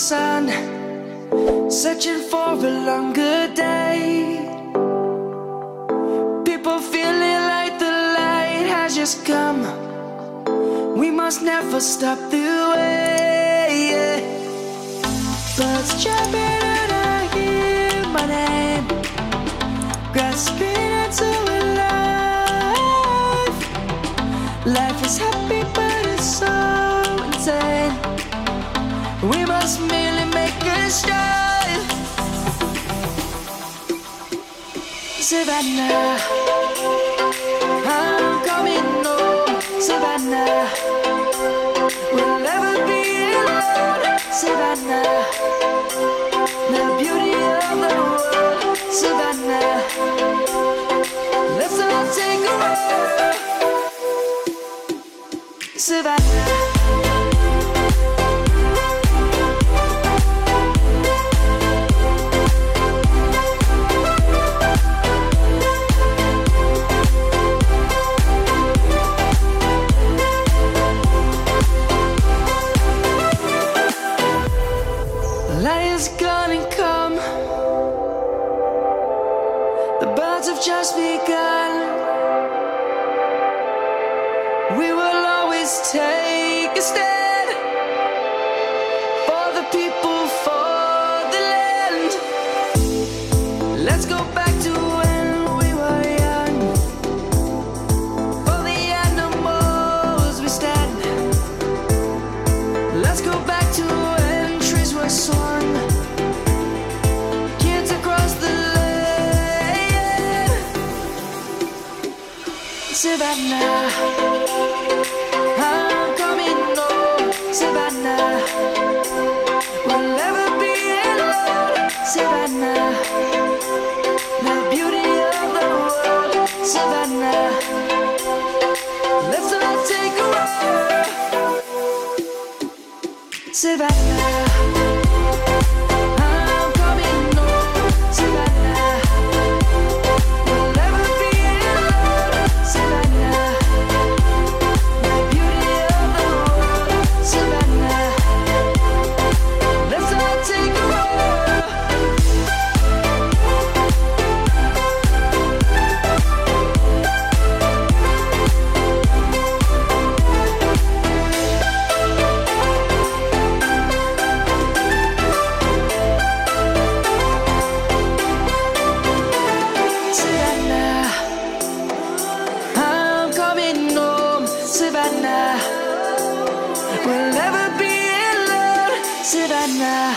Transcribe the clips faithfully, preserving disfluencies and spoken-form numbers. sun, searching for a longer day. People feeling like the light has just come. We must never stop the way. Birds jumping and I hear my name, grasping into a life. Life is happy but it's so insane. We must merely make a start. Savannah, I'm coming home. Savannah, we'll never be alone. Savannah, the beauty of the world. Savannah, let's all take a ride. Savannah. Light is gonna come. The birds have just begun. We will always take a stand for the people, for the land. Let's go back to when we were young. For the animals we stand. Let's go back to when trees were swung. Savannah, I'm coming home. Savannah, we'll never be alone. Savannah, the beauty of the world. Savannah, let's all take a ride. Savannah. Savannah, we'll never be alone. Savannah.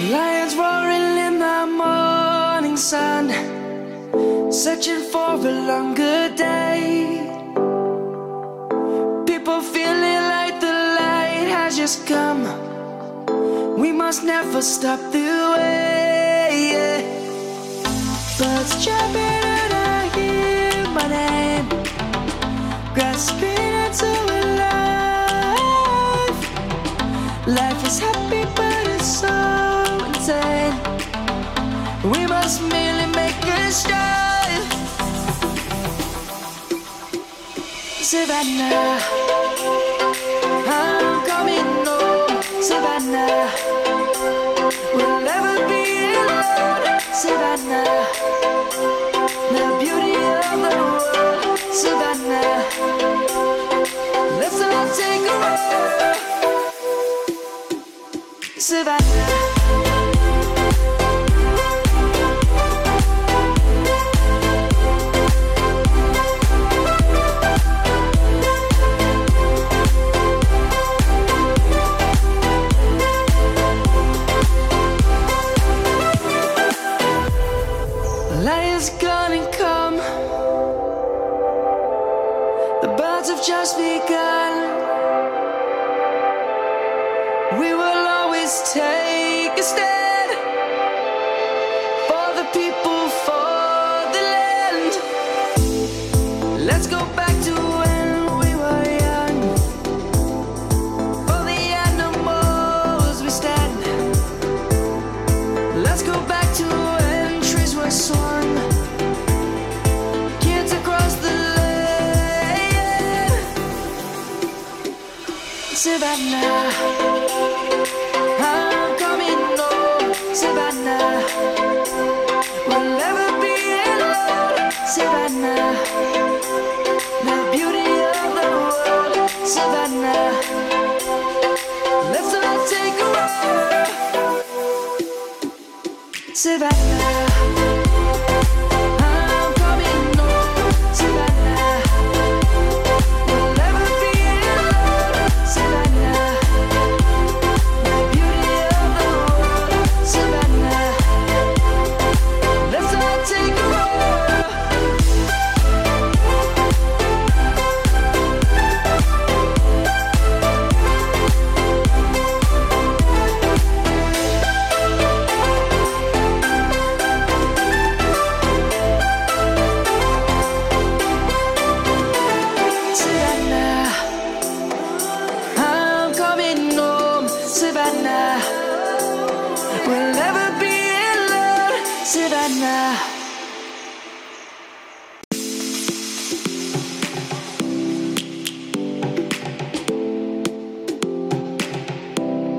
Lions roaring in the morning sun, searching for a longer day. People feeling like the light has just come. We must never stop the way. Birds jumping and I hear my name, grasping into a life. Life is happy but it's so insane. We must merely make a start. Savannah, I'm coming home. Savannah, we'll never be alone. Savannah, the beauty of the world. Savannah, let's all take a ride. Savannah. Light is gonna come. The birds have just begun. We will always take a stand for the people, for the land. Let's go back to when we were. Savannah, I'm coming home, Savannah. We'll never be alone, Savannah. The beauty of the world, Savannah. Let's all take a walk, Savannah. Savannah, I'm coming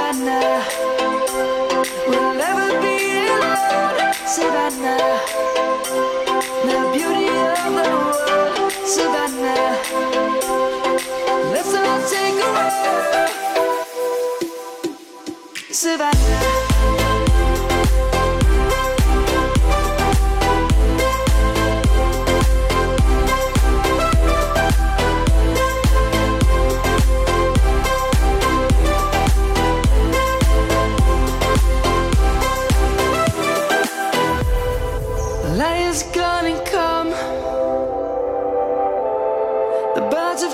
home, Savannah. We'll never be alone, Savannah. The beauty of the world, Savannah. Let's all take a walk, Savannah.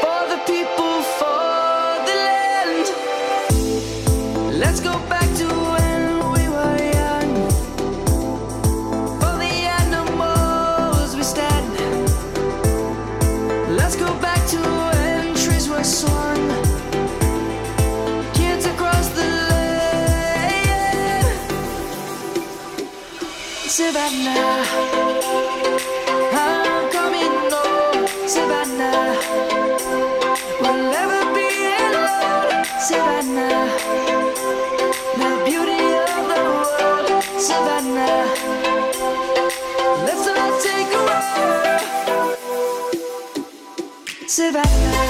for the people, for the land. Let's go back to when we were young. For the animals we stand. Let's go back to when trees were swung. Savannah, I'm coming home, Savannah. We'll never be alone, Savannah. The beauty of the world, Savannah. Let's all take a walk, Savannah.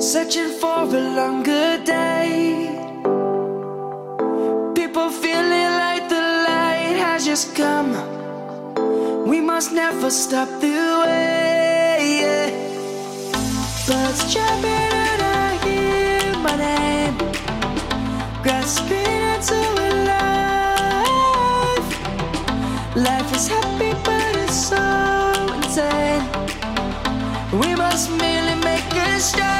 Searching for a longer day. has come, we must never stop the way. Yeah. Birds jumping and I hear my name, grasping into a life. Life is happy but it's so insane. We must merely make a start.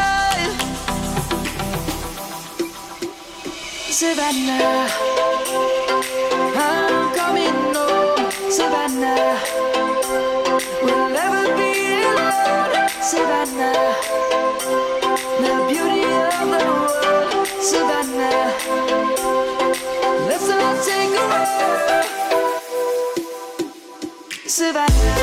Savannah, Savannah, we'll never be alone. Savannah, the beauty of the world. Savannah, let's all take a ride. Savannah.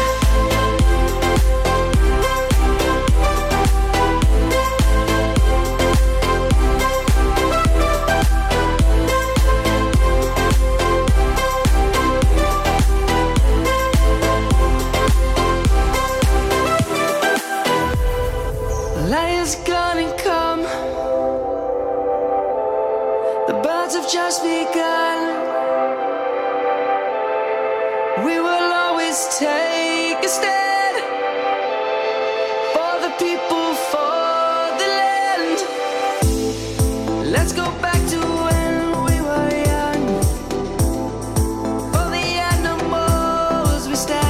Light is gonna come, the birds have just begun. We will always take a stand for the people, for the land. Let's go back to when we were young, for the animals we stand. Let's go back to when trees were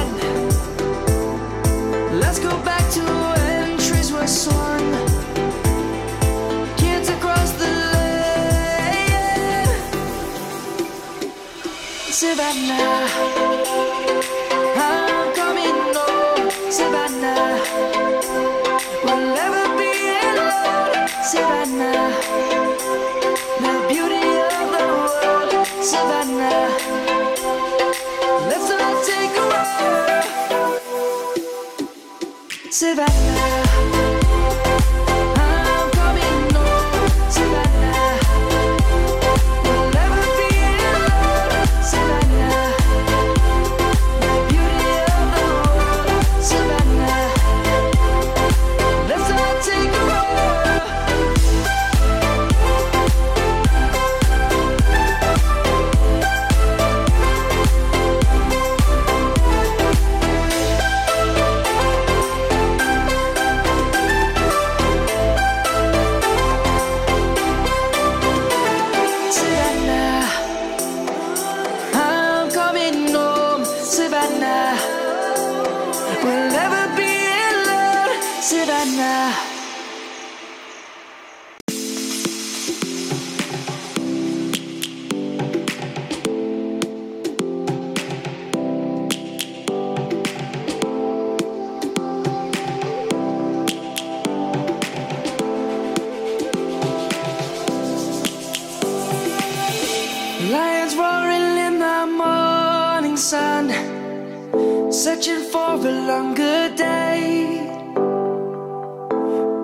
swung. Savannah, I'm coming home. Savannah, we'll never be alone. Savannah, the beauty of the world. Savannah, let's all take a ride. Savannah. We'll never be alone, Savannah. Lions roaring in the morning sun, searching for a longer day.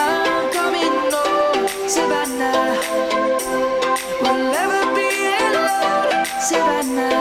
I'm coming home, Savannah. We'll never be alone, Savannah.